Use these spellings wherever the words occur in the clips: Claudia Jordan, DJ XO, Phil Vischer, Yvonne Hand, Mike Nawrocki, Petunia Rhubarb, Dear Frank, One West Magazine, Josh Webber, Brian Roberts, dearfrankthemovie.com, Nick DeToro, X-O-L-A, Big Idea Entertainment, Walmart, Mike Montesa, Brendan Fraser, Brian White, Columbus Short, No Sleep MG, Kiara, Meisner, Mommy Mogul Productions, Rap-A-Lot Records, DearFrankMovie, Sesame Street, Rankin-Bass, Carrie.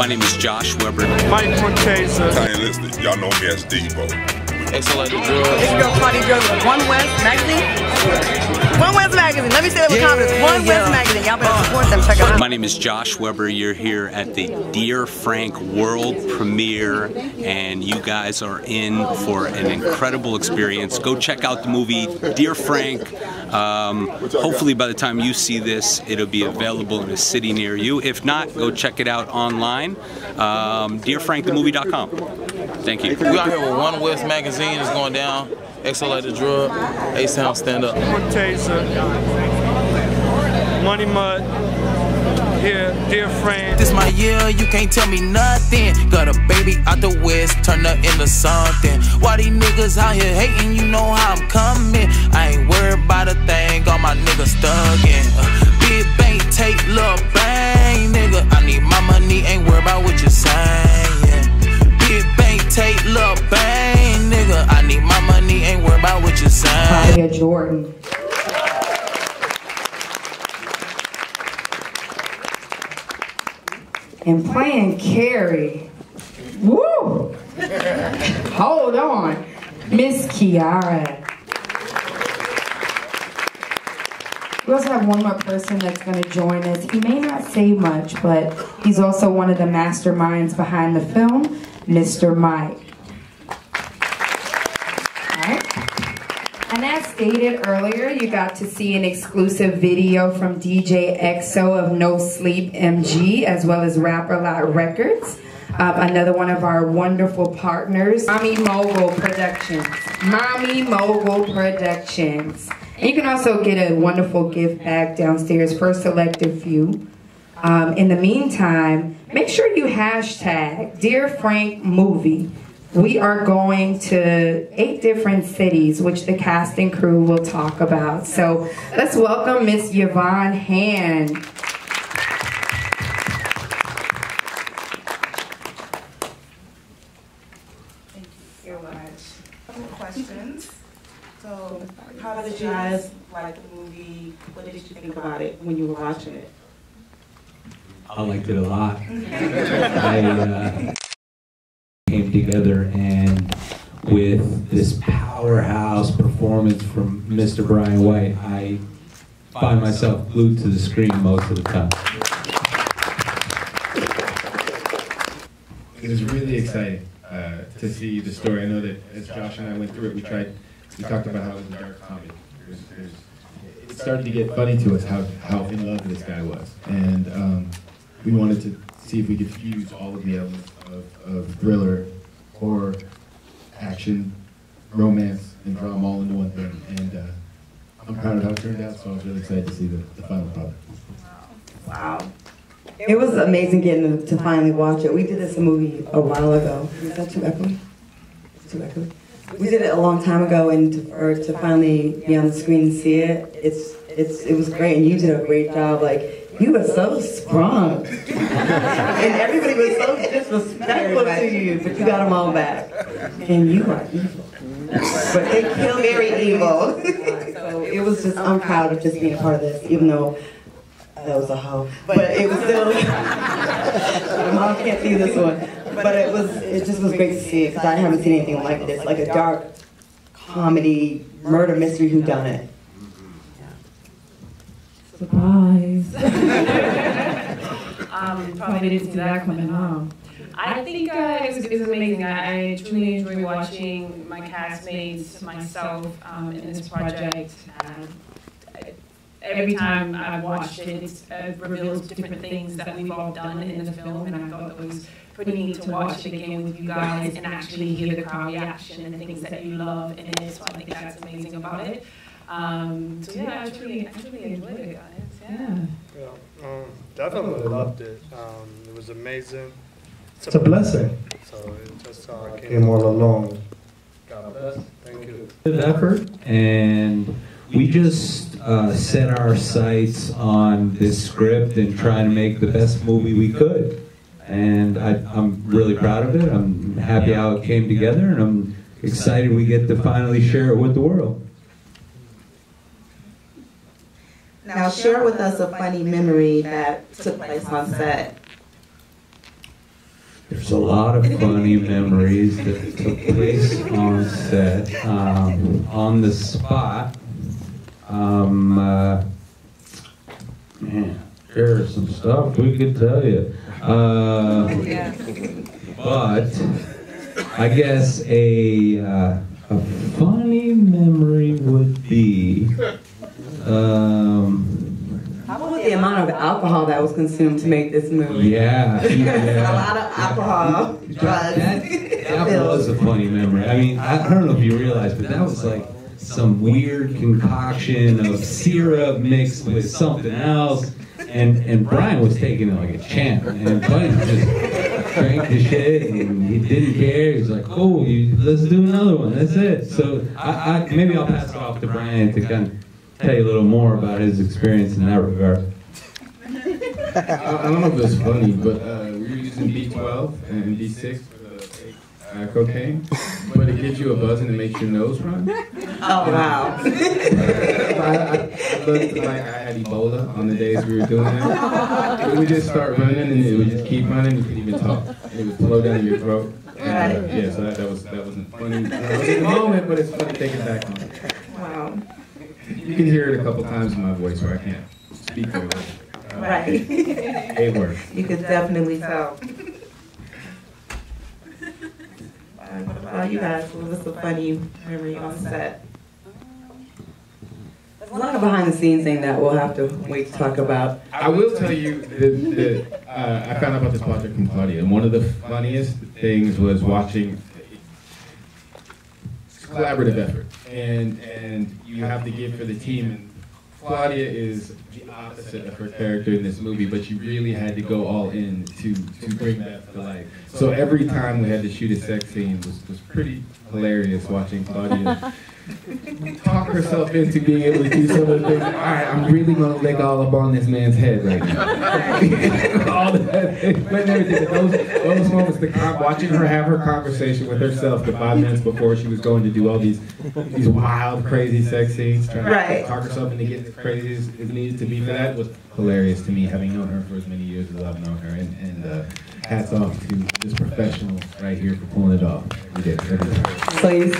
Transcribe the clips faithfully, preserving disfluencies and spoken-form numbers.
My name is Josh Webber. Mike Montesa. I ain't listening. Y'all know me as D-Bo. X O L A It's your girl Claudia Jordan with One West Magazine. One West Magazine. Let me say that with yeah, confidence. One yeah. West Magazine. Y'all better support them. Check it out. My name is Josh Webber. You're here at the Dear Frank world premiere, and you guys are in for an incredible experience. Go check out the movie Dear Frank. Um, hopefully by the time you see this, it'll be available in a city near you. If not, go check it out online. Um, dear frank the movie dot com. Thank you. We're out here with One West Magazine. It's going down. X O L A The Drug. A-Sound Stand Up. Montesa. Money Mud. Here, Dear Frank. This my year, you can't tell me nothing. Got a baby out the West, turn her into something. Why these niggas out here hating, you know how I'm coming. I ain't worried about a thing, all my niggas stuck in. Uh, big bank, take lil' bang, nigga. I need my money, ain't worried about what you're saying. Take love bang, nigga. I need my money, ain't worried about what you're saying. Claudia Jordan. And playing Carrie. Woo! Hold on. Miss Kiara. We also have one more person that's going to join us. He may not say much, but he's also one of the masterminds behind the film. Mister Mike. Alright. And as stated earlier, you got to see an exclusive video from D J X O of No Sleep M G, as well as Rap-A-Lot Records. Uh, another one of our wonderful partners, Mommy Mogul Productions. Mommy Mogul Productions. And you can also get a wonderful gift bag downstairs for a selected few. Um, in the meantime, make sure you hashtag DearFrankMovie. We are going to eight different cities, which the cast and crew will talk about. So let's welcome Miss Yvonne Hand. Thank you so much. A couple of questions. So how did you guys like the movie? What did you think about it when you were watching it? I liked it a lot. I uh, came together, and with this powerhouse performance from Mister Brian White, I find myself glued to the screen most of the time. It was really exciting uh, to see the story. I know that as Josh and I went through it, we tried, we talked about how it was a dark comedy. There's, there's, it started to get funny to us how, how in love this guy was, and um, we wanted to see if we could fuse all of the elements of, of thriller, horror, action, romance, and drama all into one thing. And uh, I'm proud of how it turned out, so I was really excited to see the, the final product. Wow. It was amazing getting to, to finally watch it. We did this movie a while ago. Is that too echoey? Too echoey? We did it a long time ago, and to, or to finally be on the screen and see it, it's, it's, it was great, and you did a great job. Like, you were so strong, and everybody was so disrespectful to you, but you got them all back. And you are evil, but they killed very evil. So it was just, I'm proud of just being part of this, even though that was a hoe. But it was still, Mom can't see this one. But it was, it just was great to see it, because I haven't seen anything like this, like a dark comedy murder mystery whodunit. Surprise. um, probably didn't see that coming home. I think uh, it, was, it was amazing. I, I truly enjoyed watching my castmates, myself, um, in this project. Um, every time I watched it, it uh, reveals different things that we've all done in the film, and I thought it was pretty neat to watch it again with you guys and actually hear the crowd reaction and things that you love in it, so I think that's amazing about it. Um, so yeah, I truly, I truly enjoyed it, guys. Yeah. Yeah, um, definitely loved it. Um, it was amazing. It's, it's a blessing. blessing. So it just uh, came, came all along. God bless. Thank you. Good effort, and we just uh, set our sights on this script and trying to make the best movie we could. And I, I'm really proud of it. I'm happy how it came together, and I'm excited we get to finally share it with the world. Now share with us a funny memory that took place on set. There's a lot of funny memories that took place on set. Um, on the spot, um, uh, man, there's some stuff we could tell you. Uh, yeah. But I guess a, uh, a funny memory would be... Um, How about the amount of alcohol that was consumed to make this movie? Yeah. yeah. A lot of alcohol, yeah. drugs. That, that was a funny memory. I mean, I, I don't know if you realize, but that was like some weird concoction of syrup mixed with something else. And, and Brian was taking it like a champ. And Brian just drank the shit and he didn't care. He was like, oh, you, let's do another one. That's it. So I, I, maybe I'll pass it off to Brian to kind of tell you a little more about his experience in that regard. I, I don't know if it's funny, but uh, we were using B twelve and B six for the uh, cocaine, but it gives you a buzz and it makes your nose run. Oh, wow. I, I, I looked like I had Ebola on the days we were doing that. We would just start running and it would just keep running. We couldn't even talk. It would flow down your throat. And, uh, yeah, so that, that was that was a funny moment, but it's funny thinking back on it. Wow. You can hear it a couple times in my voice where I can't speak very well. Uh, right. A word. You could definitely tell. What about you guys? What was the funny memory on set? There's a lot of behind the scenes thing that we'll have to wait to talk about. I will tell you that, that uh, I found out about this project from Claudia, and one of the funniest things was watching collaborative effort, and and you have to give for the team, and Claudia is the opposite of her character in this movie, but you really had to go all in to to bring that to life. So every time we had to shoot a sex scene was, was pretty hilarious watching Claudia talk herself into being able to do some of the things. All right, I'm really gonna lick all up on this man's head right now. all that, but everything. Those, those moments, the cop, watching her have her conversation with herself the five minutes before she was going to do all these these wild, crazy sex scenes, trying to right. talk herself into getting as crazy as it needed to be for that was hilarious to me, having known her for as many years as I've known her, and, and uh, hats off to this professional right here for pulling it off. We did. So you're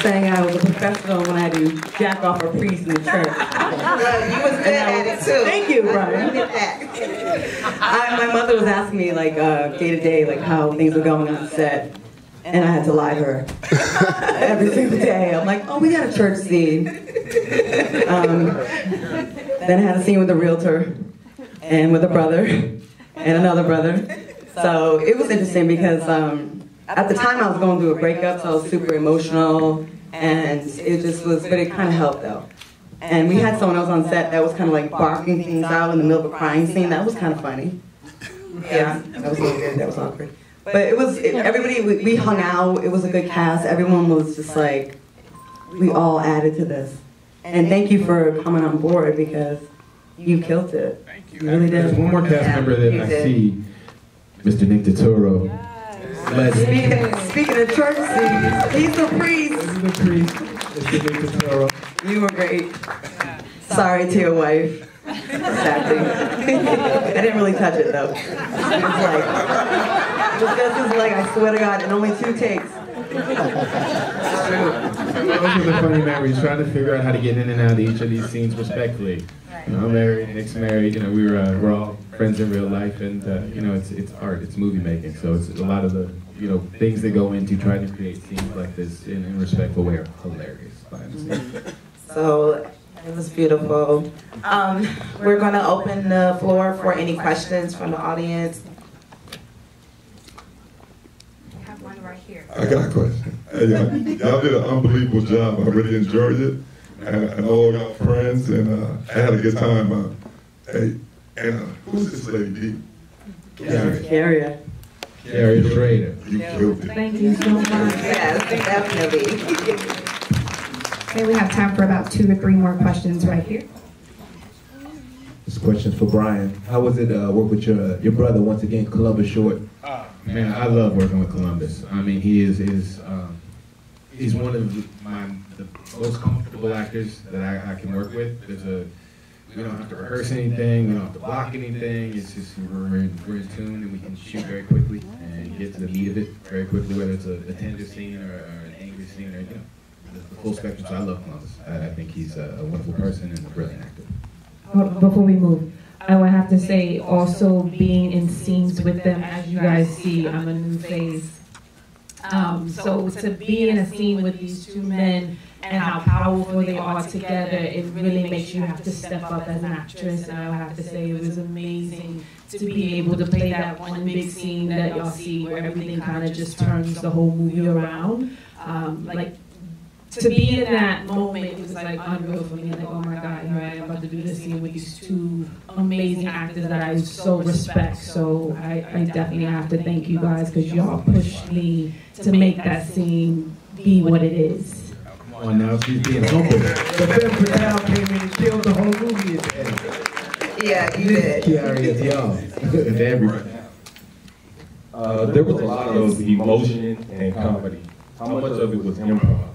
saying I was a professional when I had to jack off a priest in the church. Well, you was good at it too. Thank you, Brian. I, my mother was asking me like uh, day to day, like how things were going on set, and I had to lie to her every single day. I'm like, oh, we got a church scene. Um, then I had a scene with a realtor, and with a brother, and another brother. So it was interesting because um, at the time I was going through a breakup, so I was super emotional, and it just was, but it kind of helped though. And we had someone else on set that was kind of like barking things out in the middle of a crying scene. That was kind of funny. Yeah, that was a little weird, that was awkward. But it was, it, everybody, we, we hung out, it was a good cast, everyone was just like, we all added to this. And thank you for coming on board because you killed it. Thank you. You really did. There's one more cast member that I see. Mister Nick DeToro. Yes. Speaking, speaking of church scenes, he's a priest. He's a priest, Mister Nick DeToro. You were great. Sorry to your wife. I didn't really touch it though. Just like, just his leg, I swear to God, and only two takes. Those are the funny memories, trying to figure out how to get in and out of each of these scenes respectfully. You know, I'm married, Nick's married, you know, we were, uh, we're all friends in real life, and, uh, you know, it's, it's art, it's movie making, so it's a lot of the, you know, things that go into trying to create scenes like this in a respectful way are hilarious. So, it was beautiful. Um, we're going to open the floor for any questions from the audience. I have one right here. I got a question. Hey, y'all did an unbelievable job. I really enjoyed it. And I know all y'all friends, and uh, I had a good time. Uh, hey, and uh, who's this lady? Carrie. Carrie. Carrie Schrader. You killed it. Thank you so much. Yes, definitely. Okay, we have time for about two or three more questions right here. This question's for Brian. How was it uh, work with your your brother once again, Columbus Short? Oh, man, I love working with Columbus. I mean, he is is. Um, He's one of my the most comfortable actors that I, I can work with. There's a We don't have to rehearse anything. We don't have to block anything. It's just we're in, we're in tune and we can shoot very quickly and get to the meat of it very quickly, whether it's a, a tender scene or, or an angry scene or, you know, the, the full spectrum. So I love Columbus. I, I think he's a, a wonderful person and a brilliant actor. Well, before we move, I would have to say also being in scenes with them, as you guys see, I'm a new face. Um, so to be in a scene with these two men and how powerful they are together, it really makes you have to step up as an actress. And I would have to say it was amazing to be able to play that one big scene that y'all see where everything kind of just turns the whole movie around. Um, like, to be in that moment, it was like unreal for me. Like, oh my God, here I am about to do this scene with these two amazing actors that I so respect. So I, I definitely have to thank you guys because y'all pushed me to make that scene be what it is. Oh, come on now, she's being humble. The fifth Patel came in and killed the whole movie at the end. Yeah, you did. Kiara is y'all. It's everybody. Uh, there was a lot of emotion and comedy. How much of it was improv?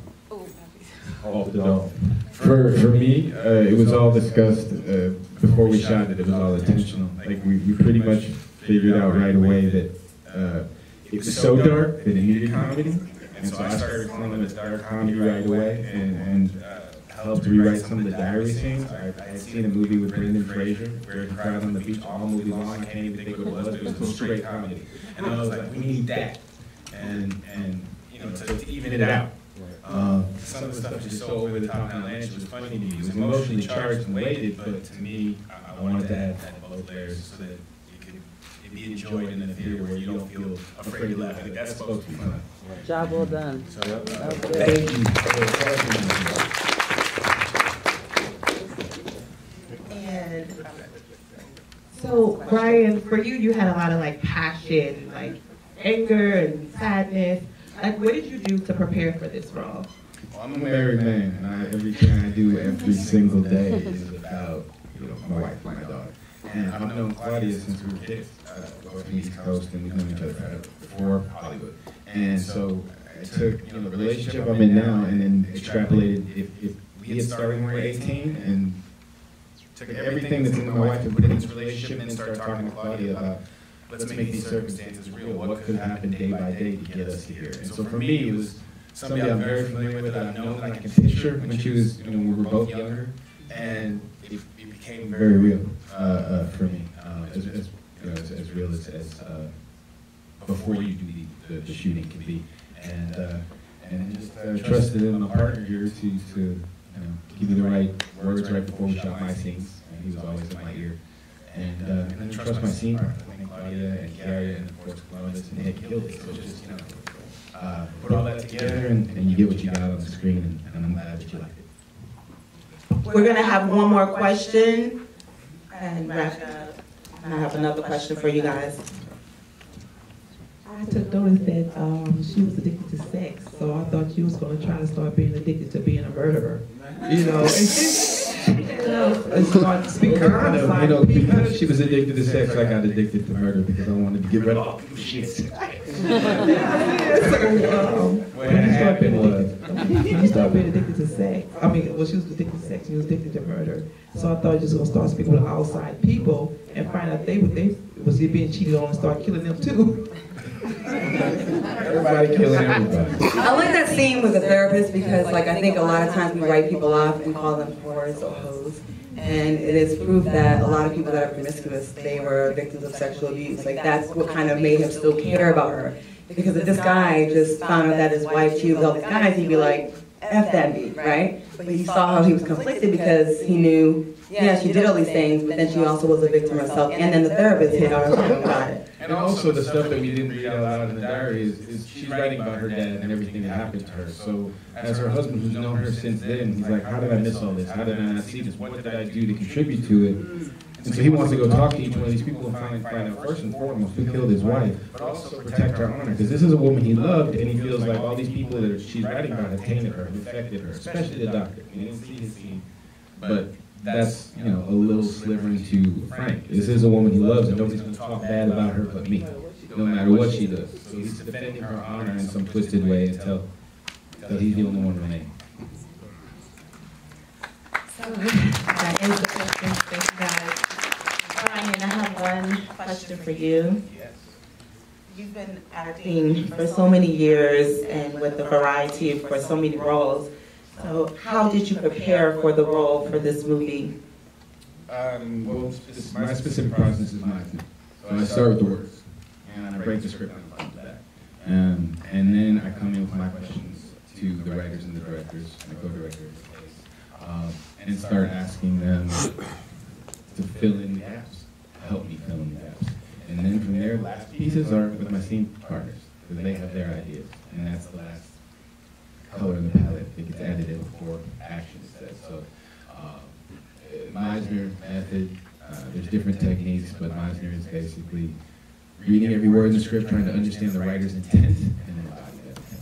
Off the dome. For, for me, uh, it was all discussed uh, before we shot it. It was all intentional. Like we, we pretty much figured out right away that uh, it was so dark that it needed comedy, and so I started calling it dark comedy right away, and, and uh, helped rewrite some of the diary scenes. I, I had seen a movie with Brendan Fraser where he cried on the beach all movie long. I can't even think what it was, but it was straight comedy, and I was like, we need that, and and you know to, to even it out. Um, some of the stuff was just so over the top and outlandish, it was funny to me. It was emotionally charged and weighted, but to me, I, I wanted to add that both layers so that it could it be enjoyed in the theater where you don't feel afraid to laugh. I think that's supposed to be fun. Job well done. So, uh, thank you. And so, Brian, for you, you had a lot of like passion, like anger and sadness. Like, what did you do to prepare for this role? Well, I'm a married man, and I, everything I do every single day is about, you know, my wife and my daughter. And I've known Claudia since we were kids. Uh, we're from the East Coast, and we've known each other forever before Hollywood. And so I took, you know, the relationship I'm in now and then extrapolated if, if we had started when we were eighteen and took everything that's in my wife and put it in this relationship and then started talking to Claudia about, let's make these circumstances real. What could happen day by day to get us here? And so for me, it was somebody I'm very familiar with, that I've known, that I can picture when she was, you know, when we were both younger, and it, it became very real uh, uh, for me, uh, as, as, you know, as, as real as, as uh, before you do the, the, the shooting can be. And uh, and just uh, trusted in a partner here to, to you know, give me the right words right before we shot my scenes, and he was always in my ear. And, uh, and then trust my scene partner. I think Claudia and Kiara and of course Columbus and Nick killed it. So just, you know, uh, put all that together and, and you get what you got on the screen, and, and I'm glad that you liked it. We're going to have one more question and wrap up. And I have another question for you guys. I took notice that um, she was addicted to sex, so I thought she was going to try to start being addicted to being a murderer. You know, she was addicted to sex, I got addicted to murder because I wanted to get rid of all the shit. So, um, when did you start being addicted? You start being addicted to sex. I mean, well, she was addicted to sex, she was addicted to murder. So I thought she was going to start speaking with outside people and find out they were they was they being cheated on and start killing them too. Everybody killing everybody. I like that scene with the therapist because, like, I think a lot of times we write people off and call them whores or hoes, and it is proof that a lot of people that are promiscuous, they were victims of sexual abuse. Like, that's what kind of made him still care about her, because if this guy just found out that his wife cheated with all these guys, he'd be like, F that beat, right? But he saw how he was conflicted because he knew, yeah, she did all these things, but then she also was a victim herself, and then the therapist hit on her about it. And also the stuff that we didn't read out loud in the diary is, is she's writing about her dad and everything that happened to her. So as her husband, who's known her since then, he's like, how did I miss all this? How did I not see this? What did I do to contribute to it? And so he wants to go talk to each one of these people and find, find out first and foremost who killed his wife, but also protect her honor, because this is a woman he loved, and he feels like all these people that she's writing about have tainted her, have affected her, especially the doctor. We didn't see his scene, but that's, you know, a little sliver into Frank. This is a woman he loves, and nobody's going to talk bad about her but me, no matter what she does. So he's defending her honor in some twisted way until, until he's the only one remaining. So. Thank you, thank you guys. Brian, I have one question for you. Yes. You've been acting for so many years and with a variety for so many roles. So how did you prepare for the role for this movie? Um, well, this, my specific process is my thing. So I start with the words, and I break the script down to that. Um, and then I come in with my questions to the writers and the directors, and the co-directors, um, and start asking them to fill in the gaps, help me fill in the gaps. And then from there, last pieces are with my scene partners, because they have their ideas, and that's the last color in the palette. It gets added in before action is set. So, um, Meisner method, uh, there's different techniques, but Meisner is basically reading every word in the script, trying to understand the writer's intent, and embodying that intent.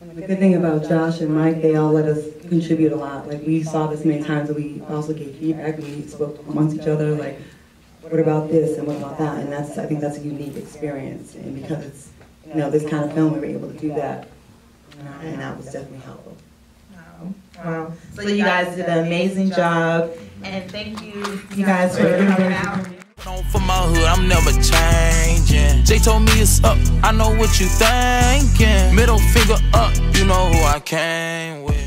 And the good thing about Josh and Mike, they all let us contribute a lot. Like, we saw this many times, and we also gave feedback. We spoke amongst each other, like, what about this, and what about that? And that's, I think that's a unique experience. And because it's, you know, this kind of film, we were able to do that. And that was definitely helpful. Wow. So, so you guys, guys did an amazing job. job. And thank you, you guys, for coming out. For my hood, I'm never changing. Jay told me it's up. I know what you thinking. Middle finger up. You know who I came with.